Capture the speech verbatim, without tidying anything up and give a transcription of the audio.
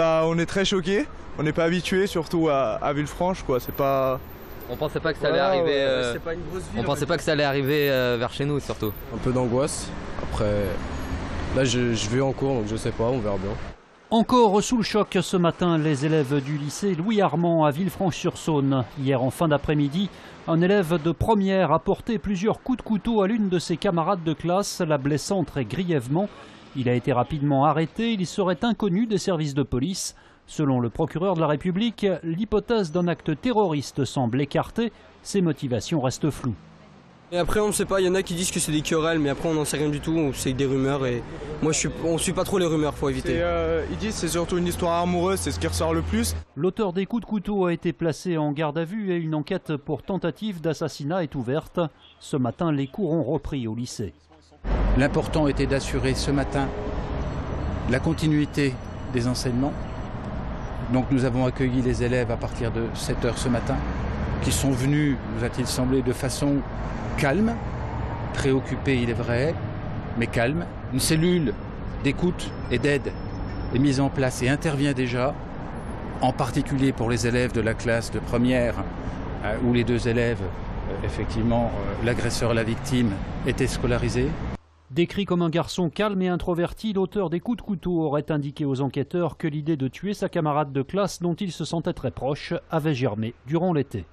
Bah on est très choqués, on n'est pas habitués surtout à, à Villefranche quoi, c'est pas... On pensait pas que ça allait voilà, arriver, ouais, euh... pas une grosse ville, on pensait pas que ça allait arriver euh, vers chez nous surtout. Un peu d'angoisse, après là je, je vais en cours donc je sais pas, on verra bien. Encore sous le choc ce matin, les élèves du lycée Louis Armand à Villefranche-sur-Saône. Hier en fin d'après-midi, un élève de première a porté plusieurs coups de couteau à l'une de ses camarades de classe, la blessant très grièvement. Il a été rapidement arrêté, il serait inconnu des services de police. Selon le procureur de la République, l'hypothèse d'un acte terroriste semble écartée, ses motivations restent floues. Et après on ne sait pas, il y en a qui disent que c'est des querelles, mais après on n'en sait rien du tout, c'est des rumeurs et moi je suis, on ne suit pas trop les rumeurs, faut éviter. Euh, ils disent que c'est surtout une histoire amoureuse, c'est ce qui ressort le plus. L'auteur des coups de couteau a été placé en garde à vue et une enquête pour tentative d'assassinat est ouverte. Ce matin, les cours ont repris au lycée. L'important était d'assurer ce matin la continuité des enseignements. Donc nous avons accueilli les élèves à partir de sept heures ce matin, qui sont venus, nous a-t-il semblé, de façon calme, préoccupée il est vrai, mais calme. Une cellule d'écoute et d'aide est mise en place et intervient déjà, en particulier pour les élèves de la classe de première, euh, où les deux élèves, euh, effectivement, euh, l'agresseur, la victime, étaient scolarisés. Décrit comme un garçon calme et introverti, l'auteur des coups de couteau aurait indiqué aux enquêteurs que l'idée de tuer sa camarade de classe dont il se sentait très proche avait germé durant l'été.